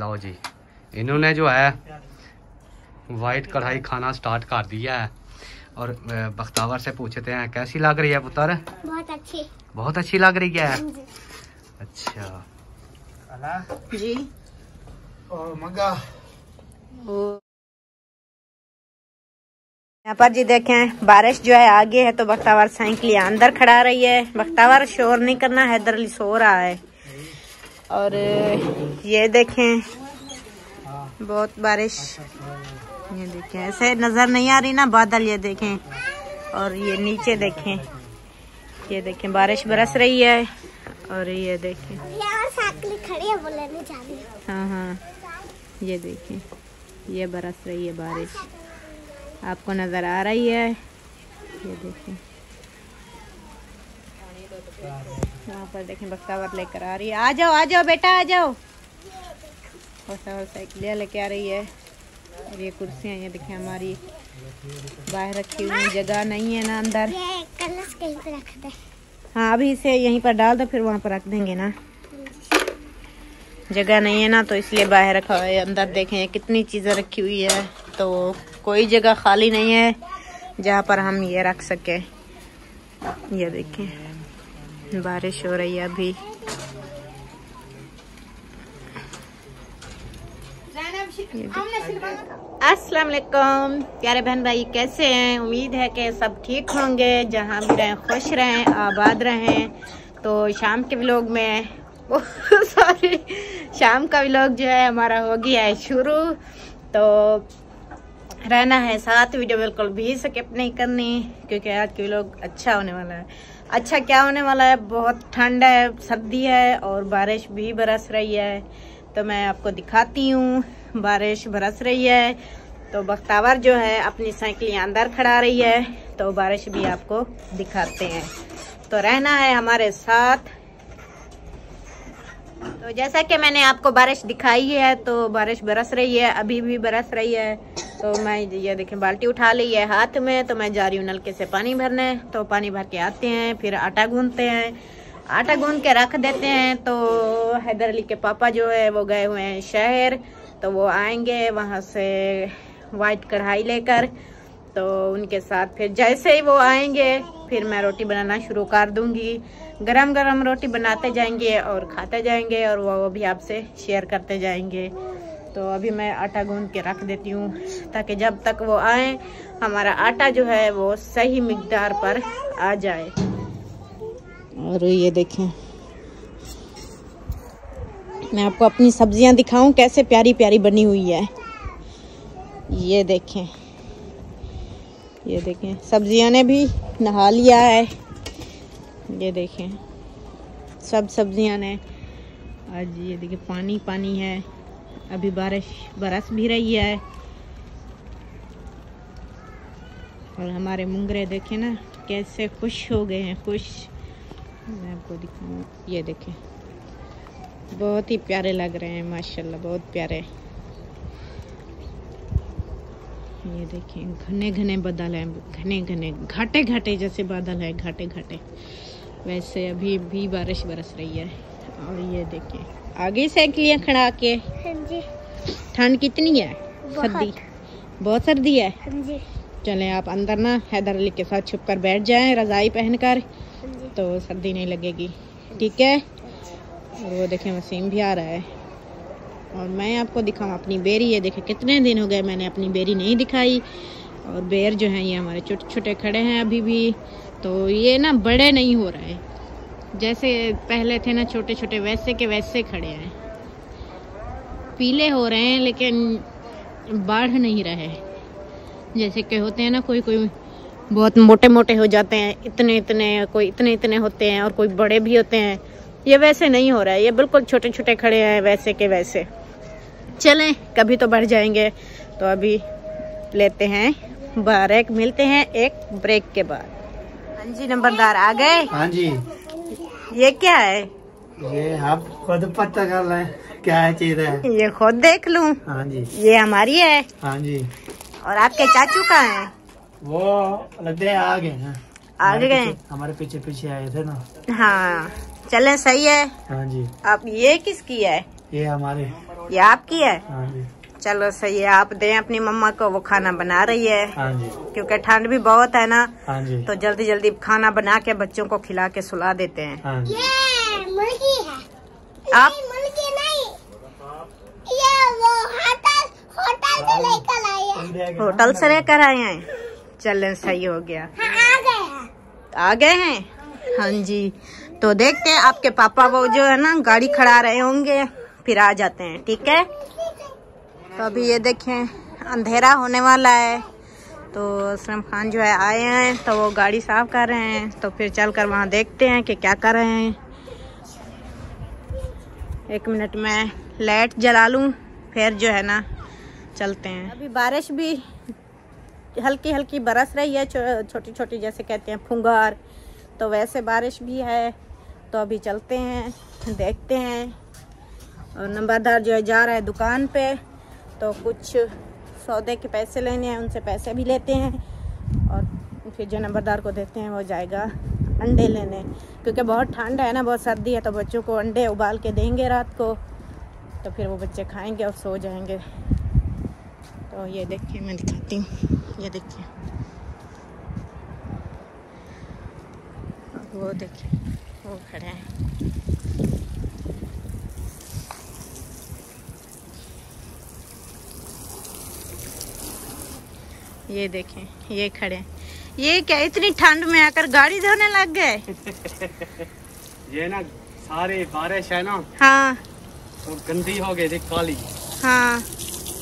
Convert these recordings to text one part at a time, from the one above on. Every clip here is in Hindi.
लाओ जी, इन्होंने जो है वाइट कढ़ाई खाना स्टार्ट कर दिया है। और बख्तावर से पूछते हैं कैसी लग रही है पुत्र? बहुत अच्छी लग रही है। अच्छा जी, और मंगा यहाँ पर जी देखें बारिश जो है आगे है तो बख्तावर साइकिल अंदर खड़ा रही है। बख्तावर शोर नहीं करना, हैदर अली सो रहा है। और ये देखें बहुत बारिश, ये देखें ऐसे नजर नहीं आ रही ना बादल, ये देखें। और ये नीचे देखें, ये देखें बारिश बरस रही है। और ये देखें खड़ी है, बोले नहीं जा रही। हाँ हाँ, ये देखें ये बरस रही है बारिश, आपको नजर आ रही है। ये देखें यहाँ पर देखें बख्तावर लेकर आ रही है। आ जाओ बेटा आ जाओ। बख्तावर साइकिल लेके आ रही है। और ये कुर्सियाँ ये देखें हमारी बाहर रखी हुई, जगह नहीं है ना अंदर। ये कलश कहीं पर रख दे। हाँ अभी इसे यहीं पर डाल दो, फिर वहाँ पर रख देंगे ना, जगह नहीं है ना तो इसलिए बाहर रखा है। अंदर देखें कितनी चीज़ें रखी हुई है, तो कोई जगह खाली नहीं है जहाँ पर हम ये रख सकें। ये देखें बारिश हो रही है अभी। अस्सलाम वालेकुम प्यारे बहन भाई, कैसे हैं? उम्मीद है कि सब ठीक होंगे, जहाँ भी रहें खुश रहें आबाद रहें। तो शाम के व्लॉग में सॉरी शाम का व्लॉग जो है हमारा हो गया है शुरू। तो रहना है साथ, वीडियो बिल्कुल भी स्किप नहीं करनी, क्योंकि आज के व्लॉग अच्छा होने वाला है। अच्छा क्या होने वाला है, बहुत ठंड है, सर्दी है और बारिश भी बरस रही है। तो मैं आपको दिखाती हूँ, बारिश बरस रही है तो बख्तावर जो है अपनी साइकिल अंदर खड़ा रही है, तो बारिश भी आपको दिखाते हैं। तो रहना है हमारे साथ। तो जैसा कि मैंने आपको बारिश दिखाई है, तो बारिश बरस रही है, अभी भी बरस रही है। तो मैं ये देखें बाल्टी उठा ली है हाथ में, तो मैं जा रही हूँ नलके से पानी भरने। तो पानी भर के आते हैं, फिर आटा गूंथते हैं, आटा गूंथ के रख देते हैं। तो हैदर अली के पापा जो है वो गए हुए हैं शहर, तो वो आएंगे वहाँ से वाइट कढ़ाई लेकर। तो उनके साथ फिर जैसे ही वो आएंगे फिर मैं रोटी बनाना शुरू कर दूंगी, गरम गरम रोटी बनाते जाएंगे और खाते जाएंगे, और वो भी आपसे शेयर करते जाएंगे। तो अभी मैं आटा गूंथ के रख देती हूँ, ताकि जब तक वो आए हमारा आटा जो है वो सही मिकदार पर आ जाए। और ये देखें मैं आपको अपनी सब्जियाँ दिखाऊं कैसे प्यारी प्यारी बनी हुई है। ये देखें, ये देखें सब्जियों ने भी नहा लिया है। ये देखें सब सब्जियां ने आज, ये देखिए पानी पानी है, अभी बारिश बरस भी रही है। और हमारे मुंगरे देखें ना कैसे खुश हो गए हैं, खुश। मैं आपको दिखाऊँ, ये देखें बहुत ही प्यारे लग रहे हैं माशाल्लाह, बहुत प्यारे। ये देखें घने घने बादल हैं, घने घने घाटे घाटे जैसे बादल है, घाटे घाटे वैसे अभी भी बारिश बरस रही है। और ये देखें आगे साइकिलियाँ खड़ा के। ठंड कितनी है, सर्दी बहुत सर्दी है। चलें आप अंदर ना हैदर अली के साथ छुपकर बैठ जाएं रजाई पहनकर, तो सर्दी नहीं लगेगी, ठीक है। और वो देखें वसीम भी आ रहा है। और मैं आपको दिखाऊँ अपनी बेरी, ये देखें कितने दिन हो गए मैंने अपनी बेरी नहीं दिखाई। और बेर जो हैं ये हमारे छोटे छोटे खड़े हैं अभी भी, तो ये ना बड़े नहीं हो रहे हैं, जैसे पहले थे ना छोटे छोटे वैसे के वैसे खड़े हैं, पीले हो रहे हैं लेकिन बढ़ नहीं रहे। जैसे के होते हैं ना कोई कोई बहुत मोटे मोटे हो जाते हैं, इतने इतने, कोई इतने इतने होते हैं और कोई बड़े भी होते हैं, ये वैसे नहीं हो रहा है, ये बिल्कुल छोटे छोटे खड़े हैं वैसे के वैसे। चलें कभी तो बढ़ जाएंगे। तो अभी लेते हैं ब्रेक, मिलते हैं एक ब्रेक के बाद। हाँ जी नंबरदार आ गए। हाँ जी ये क्या है? ये आप खुद पता कर लें क्या है चीज है, ये खुद देख लूं। हाँ जी ये हमारी है। हाँ जी। और आपके चाचू का है, वो लगते है आ गए, आ गए हमारे पीछे पीछे आए थे ना। हाँ चलें सही है। हाँ जी। आप ये किसकी है? ये हमारी, ये आपकी है? हाँ जी। चलो सही है, आप दें अपनी मम्मा को, वो खाना बना रही है। हाँ जी। क्योंकि ठंड भी बहुत है ना। हाँ जी। तो जल्दी जल्दी खाना बना के बच्चों को खिला के सुला देते हैं। हाँ जी। ये मुर्गी है। आप मुर्गी नहीं, ये वो होटल से लेकर आए हैं। चलें सही हो गया। हाँ, आ गए हैं। हाँ जी। तो देखते हैं आपके पापा वो जो है ना गाड़ी खड़ा रहे होंगे, फिर आ जाते हैं। ठीक है। तो अभी ये देखें अंधेरा होने वाला है, तो असलम खान जो है आए हैं, तो वो गाड़ी साफ कर रहे हैं, तो फिर चलकर वहाँ देखते हैं कि क्या कर रहे हैं। एक मिनट में लाइट जला लूँ, फिर जो है ना चलते हैं। अभी बारिश भी हल्की हल्की बरस रही है, छोटी छोटी जैसे कहते हैं फुंगार, तो वैसे बारिश भी है। तो अभी चलते हैं, देखते हैं। और नंबरदार जो है जा रहा है दुकान पे, तो कुछ सौदे के पैसे लेने हैं, उनसे पैसे भी लेते हैं। और फिर जो नंबरदार को देते हैं वो जाएगा अंडे लेने, क्योंकि बहुत ठंड है ना, बहुत सर्दी है, तो बच्चों को अंडे उबाल के देंगे रात को, तो फिर वो बच्चे खाएंगे और सो जाएंगे। तो ये देखिए मैं दिखाती हूँ, ये देखिए, वो देखिए वो खड़े हैं। ये देखें ये खड़े हैं। ये क्या इतनी ठंड में आकर गाड़ी धोने लग गए? ये ना सारे बारिश है ना। हाँ। तो गंदी हो गई थी काली। हाँ।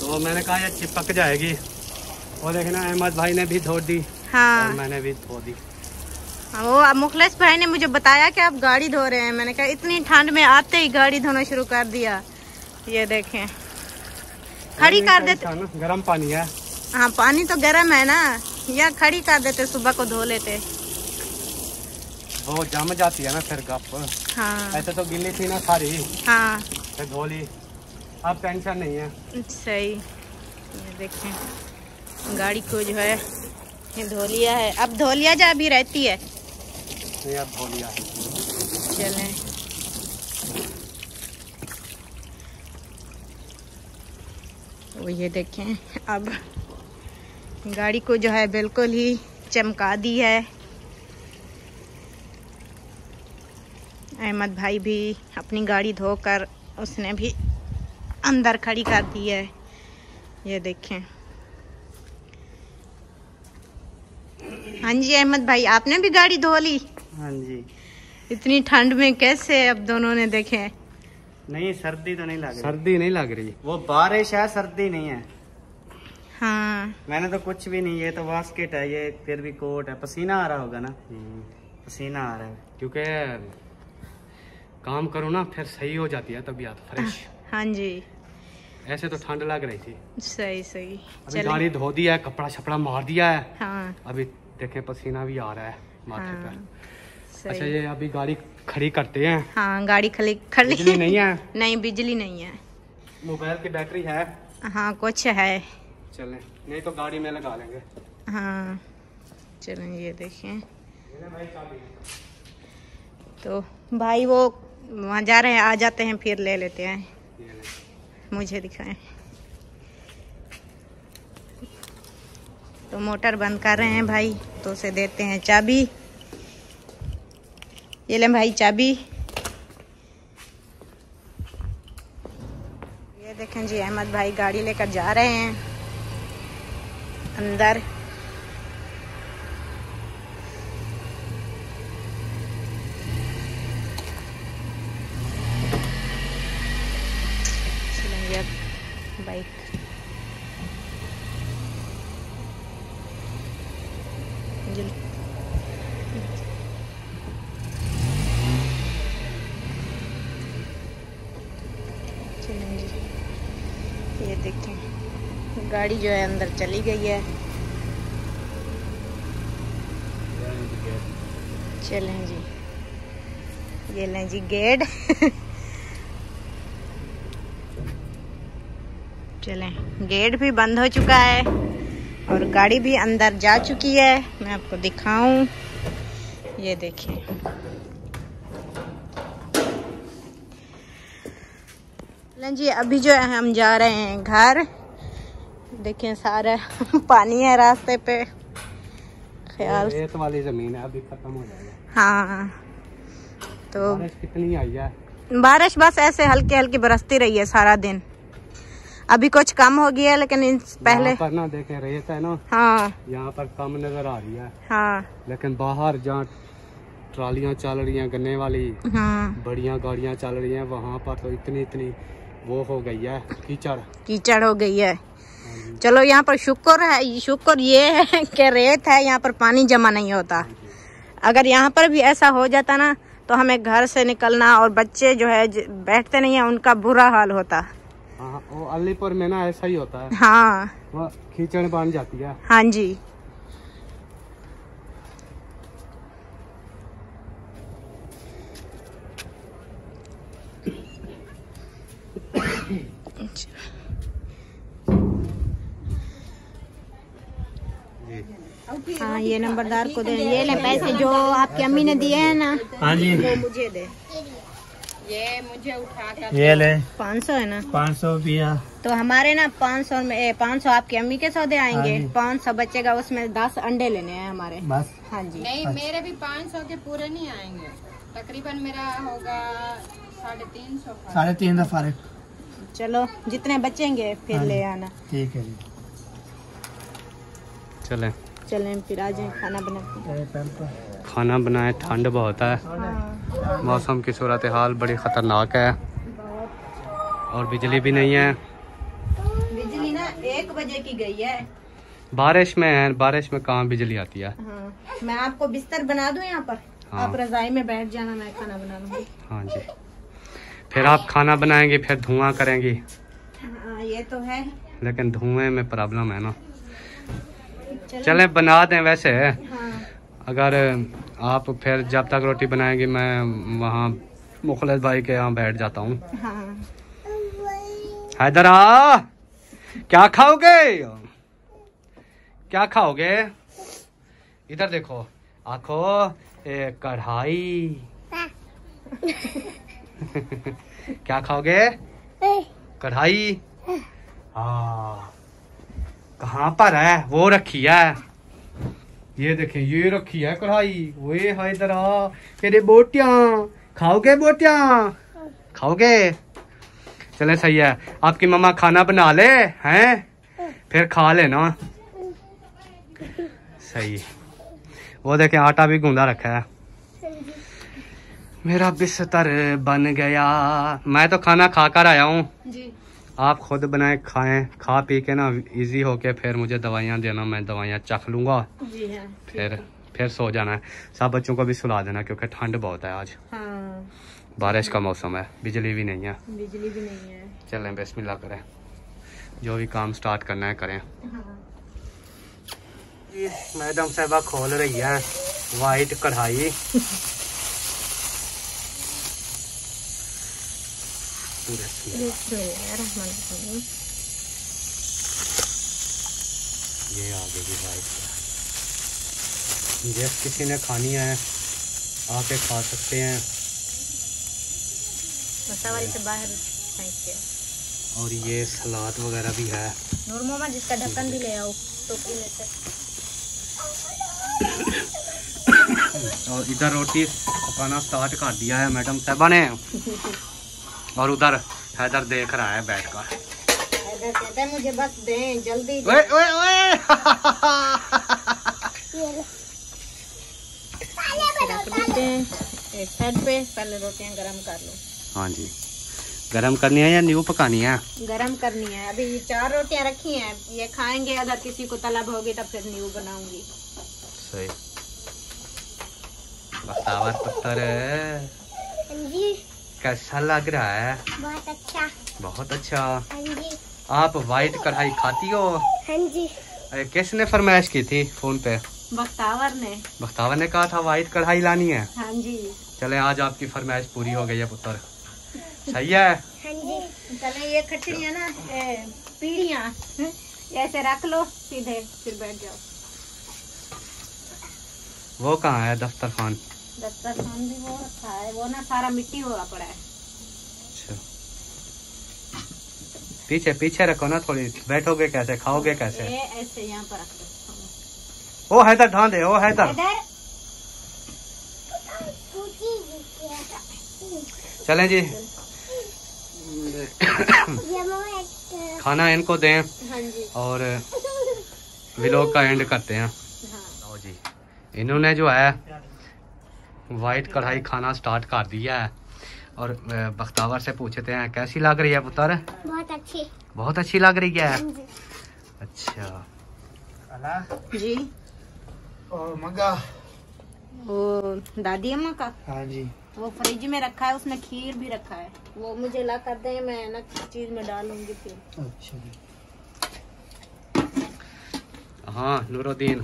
तो मैंने कहा ये चिपक जाएगी, और देखना अहमद भाई ने भी धो दी। हाँ। और मैंने भी धो दी। वो मुखलिस भाई ने मुझे बताया कि आप गाड़ी धो रहे हैं, मैंने कहा इतनी ठंड में आते ही गाड़ी धोना शुरू कर दिया। ये देखें खड़ी कर देते, गर्म पानी है। हाँ पानी तो गर्म है ना, या खड़ी कर देते, सुबह को धो लेते, वो जम जाती है ना फिर गप। हाँ। ऐसे तो गिली थी ना सारी। हाँ। धो ली, अब टेंशन नहीं है। सही। ये देखें गाड़ी को जो है धो लिया है, अब धो लिया जा, अभी रहती है, अब धो लिया है। चलें। तो ये देखें अब गाड़ी को जो है बिल्कुल ही चमका दी है। अहमद भाई भी अपनी गाड़ी धोकर उसने भी अंदर खड़ी कर दी है। ये देखें। हाँ जी अहमद भाई, आपने भी गाड़ी धो ली? हाँ जी। इतनी ठंड में कैसे अब दोनों ने देखे? नहीं सर्दी तो नहीं लग रही, सर्दी नहीं लग रही, वो बारिश है, सर्दी नहीं है। हाँ। मैंने तो कुछ भी नहीं, ये तो बास्केट है, ये फिर भी कोट है। पसीना आ रहा होगा ना? पसीना आ रहा है क्योंकि काम करो ना, फिर सही हो जाती है तबीयत फ्रेश। हाँ जी। ऐसे तो ठंड लग रही थी। सही सही। अभी गाड़ी धो दिया है, कपड़ा छपड़ा मार दिया है। हाँ। अभी देखें पसीना भी आ रहा है माथे पर। अच्छा ये अभी गाड़ी खड़ी करते हैं। हाँ गाड़ी खड़ी खड़ी। बिजली नहीं है? नहीं बिजली नहीं है, मोबाइल की बैटरी है। हाँ कुछ है। चलें, नहीं तो गाड़ी में लगा लेंगे। हाँ चलें। ये देखें तो भाई वो वहाँ जा रहे हैं, आ जाते हैं फिर ले लेते हैं। मुझे दिखाएं। तो मोटर बंद कर रहे हैं भाई, तो उसे देते हैं चाबी। ये ले भाई चाबी। ये देखें जी अहमद भाई गाड़ी लेकर जा रहे हैं अंदर। ये देखें गाड़ी जो है अंदर चली गई है। चलें जी। ये लें जी गेट। चलें, गेट भी बंद हो चुका है और गाड़ी भी अंदर जा चुकी है। मैं आपको दिखाऊं, ये देखिए। जी अभी जो है हम जा रहे हैं घर। देखें सारा पानी है रास्ते पे। ख्याल रेत वाली जमीन है, अभी खत्म हो जाएगा। हाँ तो बारिश कितनी आई है? बारिश बस ऐसे हल्की हल्की बरसती रही है सारा दिन। अभी कुछ कम हो गया है लेकिन पहले पर ना देखें रेत है ना। हाँ यहाँ पर कम नजर आ रही है। हाँ लेकिन बाहर जहाँ ट्रालियाँ चल रही हैं गन्ने वाली, हाँ बढ़िया गाड़ियाँ चल रही हैं, वहाँ पर तो इतनी इतनी वो हो गई है, कीचड़ हो गई है। चलो यहाँ पर शुक्र ये है कि रेत है, यहाँ पर पानी जमा नहीं होता। अगर यहाँ पर भी ऐसा हो जाता ना तो हमें घर से निकलना और बच्चे जो है बैठते नहीं है, उनका बुरा हाल होता। हाँ वो अलीपुर में ना ऐसा ही होता है। हाँ वो कीचड़ बन जाती है। हाँ जी हाँ ये नंबरदार को दे, ये ले पैसे जो आपकी अम्मी ने दिए हैं ना। हाँ जी वो मुझे दे, ये मुझे उठा कर ये ले 500 है ना। 500 रुपया तो हमारे ना 500 में 500 आपकी अम्मी के सौदे आएंगे, 500 बचेगा, उसमें 10 अंडे लेने हैं हमारे बस। हाँ जी नहीं मेरे भी 500 के पूरे नहीं आएंगे, तकरीबन मेरा होगा 350। 350 फारे। चलो जितने बचेंगे फिर ले आना। ठीक है चले चलें फिर आज खाना बनाते। खाना बनाए, ठंड बहुत है। हाँ। मौसम की सूरत हाल बड़ी ख़तरनाक है और बिजली भी नहीं है। बिजली ना 1 बजे की गई है। बारिश में है, बारिश में कहाँ बिजली आती है। हाँ। मैं आपको बिस्तर बना दूं यहाँ पर। हाँ। आप रजाई में बैठ जाना, मैं खाना बना लूँगी। हाँ जी फिर आप खाना बनाएंगी फिर धुआं करेंगी। हाँ ये तो है लेकिन धुएं में प्रॉब्लम है ना। चले बना दें वैसे। हाँ। अगर आप फिर जब तक रोटी बनाएंगी मैं वहाँ मुखलिस भाई के यहाँ बैठ जाता हूँ। हाँ। हैदर आ क्या खाओगे, क्या खाओगे? इधर देखो, आखो ए कढ़ाई। क्या खाओगे? कढ़ाई। हाँ कहाँ पर है वो? रखी है, ये देखें ये रखी है कढ़ाई। वे हाय दरा तेरे बोटियाँ खाओगे? बोटियाँ खाओगे? चले सही है। आपकी मम्मा खाना बना ले हैं फिर खा लेना। सही वो देखें आटा भी गूंदा रखा है। मेरा बिस्तर बन गया। मैं तो खाना खा कर आया हूँ, आप खुद बनाए खाएं। खा पी के ना इजी होके फिर मुझे दवाइयाँ देना, मैं दवाइयाँ चख लूँगा। हाँ, फिर सो जाना है। सब बच्चों को भी सुला देना क्योंकि ठंड बहुत है आज। हाँ, बारिश का मौसम है, बिजली भी नहीं है। चलें बिस्मिल्लाह करें, जो भी काम स्टार्ट करना है करें। हाँ। मैडम साहबा खोल रही है वाइट कढ़ाई। ये आगे की बाइक जिस किसी ने खानी है आके खा सकते हैं। मसाले से बाहर फेंक दिया। और ये सलाद वगैरह भी है। नूर मामा जिसका ढक्कन भी ले आओ टोकरी में से। और इधर रोटी पकाना स्टार्ट कर दिया है मैडम साहबा ने। और उधर हैदर देख रहा है बैठ कर। हैदर कहता है मुझे बस दें जल्दी। ओए ओए ओए। एक साइड पे पहले रोटियां गरम कर लो। हाँ जी गरम करनी है या न्यू पकानी है? गरम करनी है। अभी ये 4 रोटियां रखी हैं, ये खाएंगे। अगर किसी को तलब होगी तब फिर न्यू बनाऊंगी। सही बसावर पत्थर है। कैसा लग रहा है? बहुत अच्छा, बहुत अच्छा। हाँ जी। आप व्हाइट कढ़ाई खाती हो? हाँ जी। किसने फरमाइश की थी फोन पे? बख्तावर ने कहा था व्हाइट कढ़ाई लानी है। हाँ जी। चले आज आपकी फरमाइश पूरी हो गई है पुत्र। सही है। हाँ जी। चले ये खट्टी है ना पीढ़ियाँ, ऐसे रख लो सीधे फिर बैठ जाओ। वो कहाँ है दफ्तरखान? दफ्तरखान भी वो रखा है, वो ना सारा मिट्टी हुआ पड़ा है। अच्छा पीछे पीछे रखो ना, थोड़ी बैठोगे कैसे, खाओगे कैसे? ऐसे यहाँ पर रख दो। ओ हैदर ढांढ दे, ओ हैदर। चलें जी, खाना इनको दें और व्लॉग का एंड करते हैं। हाँ। जी, इन्होंने जो है वाइट कढ़ाई खाना स्टार्ट कर दिया है और बख्तावर से पूछते हैं कैसी लग रही है पुत्र? बहुत अच्छी, बहुत अच्छी लग रही है। अच्छा जी, और मगा वो दादी अम्मा का, हाँ जी, वो फ्रिज में रखा है, उसमें खीर भी रखा है, वो मुझे ला कर दे, मैं ना चीज में डालूंगी फिर। अच्छा जी। हाँ नूरुद्दीन,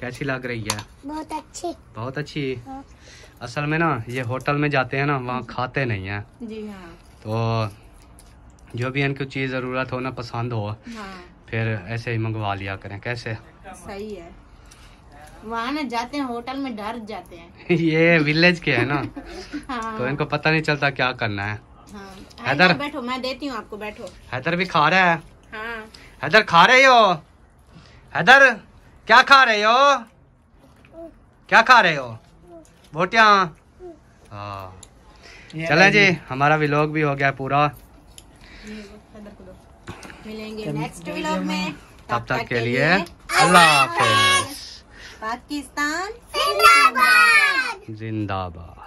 कैसी लग रही है? बहुत अच्छी, बहुत अच्छी। हाँ। असल में ना ये होटल में जाते हैं ना, वहाँ खाते नहीं है जी। हाँ। तो जो भी इनको चीज़ ज़रूरत हो ना, पसंद हो, हाँ, फिर ऐसे ही मंगवा लिया करें। कैसे सही है, वहाँ ना जाते हैं होटल में डर जाते हैं ये विलेज के है ना। हाँ। तो इनको पता नहीं चलता क्या करना है। हाँ। हैदर बैठो, मैं देती हूँ आपको, बैठो। हैदर भी खा रहा है। हाँ। हैदर खा रहे हो? हैदर क्या खा रहे हो, क्या खा रहे हो बोटिया? हाँ। चलें जी, हमारा व्लॉग भी हो गया पूरा। मिलेंगे नेक्स्ट व्लॉग में, तब तक के लिए अल्लाह हाफिज़। पाकिस्तान जिंदाबाद।